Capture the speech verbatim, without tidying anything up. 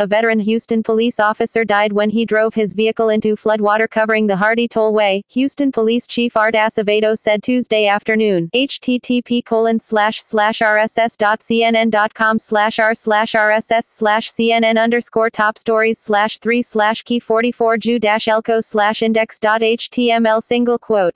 A veteran Houston police officer died when he drove his vehicle into floodwater covering the Hardy Toll Way, Houston Police Chief Art Acevedo said Tuesday afternoon. H T T P colon slash slash R S S dot C N N dot com slash R slash R S S slash C N N underscore top stories slash three slash key forty-four Jew dash elco slash index dot H T M L single quote